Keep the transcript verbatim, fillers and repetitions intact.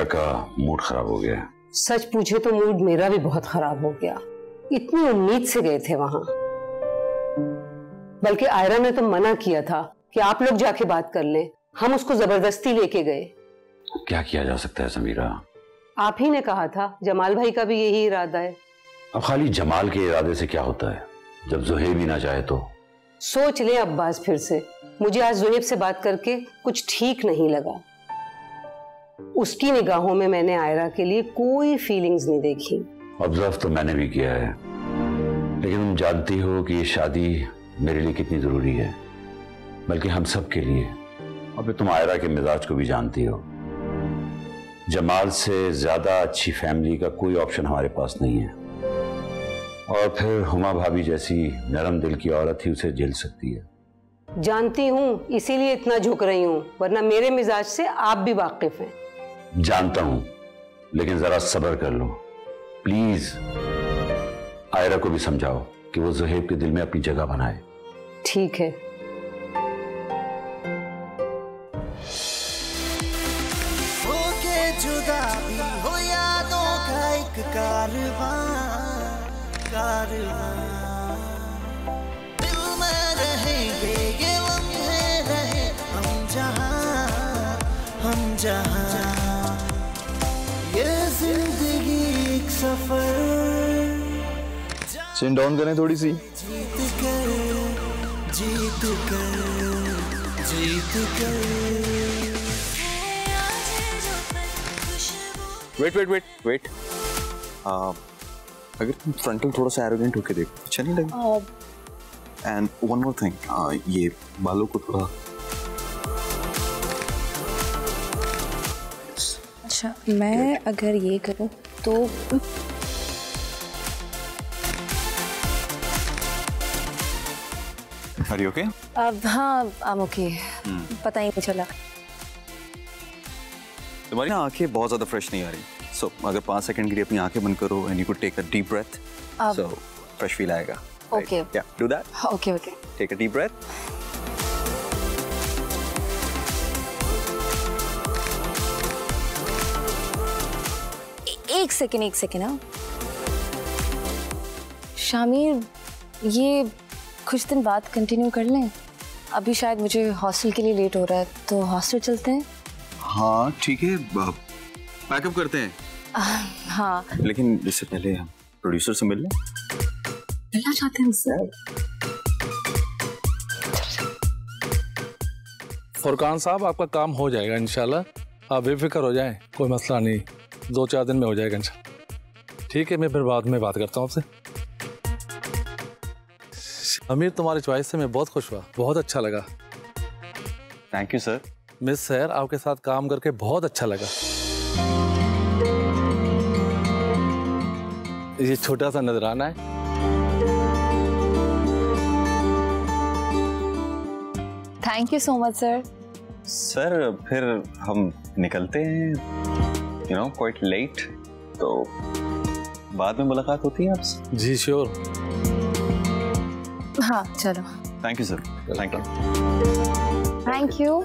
आयरा का मूड खराब हो गया। सच पूछे तो मूड मेरा भी बहुत खराब हो गया। इतनी उम्मीद से गए थे वहाँ, बल्कि आयरा ने तो मना किया था कि आप लोग जाके बात कर लें, हम उसको जबरदस्ती लेके गए। क्या किया जा सकता है समीरा? आप ही ने कहा था जमाल भाई का भी यही इरादा है। अब खाली जमाल के इरादे से क्या होता है जब ज़ुहैब भी ना चाहे तो? सोच ले अब्बास फिर से, मुझे आज ज़ुहैब से बात करके कुछ ठीक नहीं लगा। उसकी निगाहों में मैंने आयरा के लिए कोई फीलिंग्स नहीं देखी। ऑब्जर्व तो मैंने भी किया है, लेकिन तुम जानती हो कि ये शादी मेरे लिए कितनी ज़रूरी है, बल्कि हम सब के लिए। अब तुम आयरा के मिजाज को भी जानती हो, जमाल से ज़्यादा अच्छी फैमिली का कोई ऑप्शन हमारे पास नहीं है, और फिर हुमा भाभी जैसी नरम दिल की औरत ही उसे झेल सकती है। जानती हूँ, इसीलिए इतना झुक रही हूँ, वरना मेरे मिजाज से आप भी वाकिफ हैं। जानता हूँ, लेकिन ज़रा सब्र कर लो प्लीज़। आयरा को भी समझाओ कि वो ज़ुहैब के दिल में अपनी जगह बनाए। ठीक है। होके जुदा भी हो यादों का एक कारवां, दिल में रहेंगे ये लम्हे रहे हम जहाँ, हम जहाँ। ये जिंदगी एक सफर। चिन डाउन करें थोड़ी सी। जीत कर, जीत कर, जीत कर। Wait wait wait wait. हाँ, अगर तुम फ्रंटल थोड़ा सा एरोगेंट होके देखो अच्छा नहीं लगेगा। एंड वन मोर थिंग, ये बालों को थोड़ा अच्छा। मैं अगर ये करूँ तो आर यू ओके? अब हाँ, आई एम ओके। पता ही नहीं चला। तुम्हारी ना आंखें बहुत ज़्यादा फ्रेश नहीं आ रही। So, अगर पाँच सेकंड के लिए अपनी आंखें बंद करो and you could take a deep breath, so fresh feel आएगा। Okay. Yeah, do that. Okay, okay. Take a deep breath. एक सेकंड, एक सेकंड हाँ। शामीर, ये कुछ दिन बाद कंटिन्यू कर लें। अभी शायद मुझे हॉस्टल के लिए लेट हो रहा है, तो हॉस्टल चलते हैं। हाँ, ठीक है। पैकअप करते हैं। आ, हाँ। लेकिन इससे पहले हम प्रोड्यूसर से मिलने मिलना चाहते हैं सर। फुरकान साहब, आपका काम हो जाएगा इंशाल्लाह। आप बेफिक्र हो जाएं, कोई मसला नहीं, दो चार दिन में हो जाएगा इंशाल्लाह। ठीक है, मैं फिर बाद में बात करता हूँ आपसे। अमीर, तुम्हारी चॉइस से मैं बहुत खुश हुआ, बहुत अच्छा लगा। Thank you sir. Miss sir, आपके साथ काम करके बहुत अच्छा लगा। ये छोटा सा नजराना है। Thank you so much sir. Sir, फिर हम निकलते हैं, यू नो क्वाइट लेट, तो बाद में मुलाकात होती है आपसे। जी श्योर। हाँ चलो। Thank you sir. Thank you. Thank you.